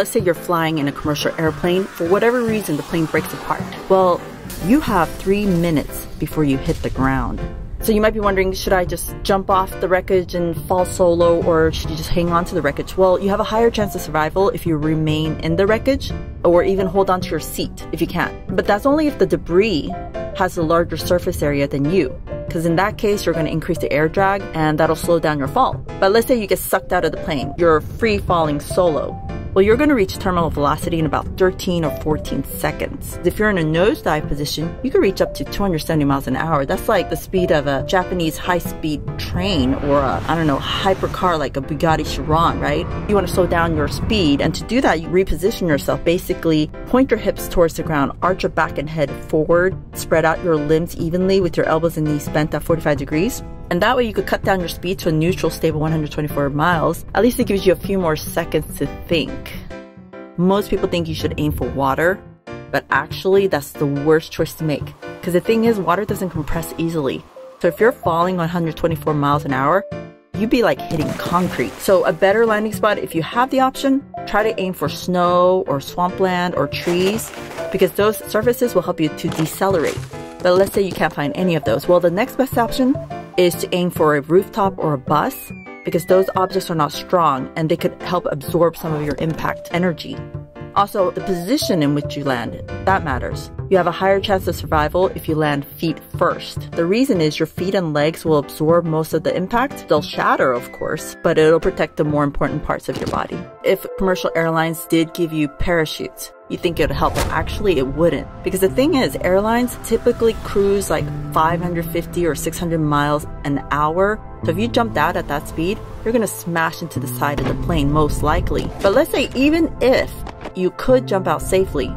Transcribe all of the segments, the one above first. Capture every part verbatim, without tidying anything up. let's say you're flying in a commercial airplane. For whatever reason, the plane breaks apart. Well, you have three minutes before you hit the ground. So you might be wondering, should I just jump off the wreckage and fall solo, or should you just hang on to the wreckage? Well, you have a higher chance of survival if you remain in the wreckage, or even hold onto your seat if you can. But that's only if the debris has a larger surface area than you, because in that case, you're going to increase the air drag and that'll slow down your fall. But let's say you get sucked out of the plane, you're free falling solo. Well, you're going to reach terminal velocity in about thirteen or fourteen seconds. If you're in a nosedive position, you can reach up to two hundred seventy miles an hour. That's like the speed of a Japanese high-speed train, or a, I don't know, hypercar like a Bugatti Chiron, right? You want to slow down your speed, and to do that, you reposition yourself. Basically, point your hips towards the ground, arch your back and head forward, spread out your limbs evenly with your elbows and knees bent at forty-five degrees. And that way you could cut down your speed to a neutral, stable one hundred twenty-four miles. At least it gives you a few more seconds to think. Most people think you should aim for water, but actually that's the worst choice to make. Because the thing is, water doesn't compress easily. So if you're falling one hundred twenty-four miles an hour, you'd be like hitting concrete. So a better landing spot, if you have the option, try to aim for snow or swampland or trees, because those surfaces will help you to decelerate. But let's say you can't find any of those. Well, the next best option is to aim for a rooftop or a bus, because those objects are not strong and they could help absorb some of your impact energy. Also, the position in which you land, that matters. You have a higher chance of survival if you land feet first. The reason is your feet and legs will absorb most of the impact. They'll shatter, of course, but it'll protect the more important parts of your body. If commercial airlines did give you parachutes, you think it'd help, but actually it wouldn't. Because the thing is, airlines typically cruise like five hundred fifty or six hundred miles an hour. So if you jumped out at that speed, you're gonna smash into the side of the plane, most likely. But let's say even if you could jump out safely,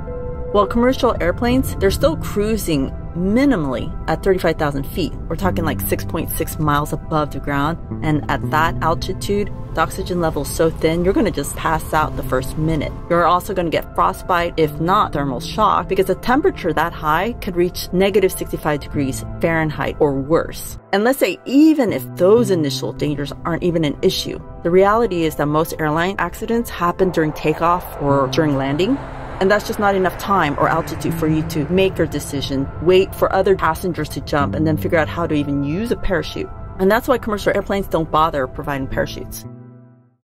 well, commercial airplanes, they're still cruising minimally at thirty-five thousand feet. We're talking like six point six miles above the ground. And at that altitude, the oxygen level is so thin, you're going to just pass out the first minute. You're also going to get frostbite, if not thermal shock, because a temperature that high could reach negative sixty-five degrees Fahrenheit or worse. And let's say even if those initial dangers aren't even an issue, the reality is that most airline accidents happen during takeoff or during landing. And that's just not enough time or altitude for you to make your decision, wait for other passengers to jump, and then figure out how to even use a parachute. And that's why commercial airplanes don't bother providing parachutes.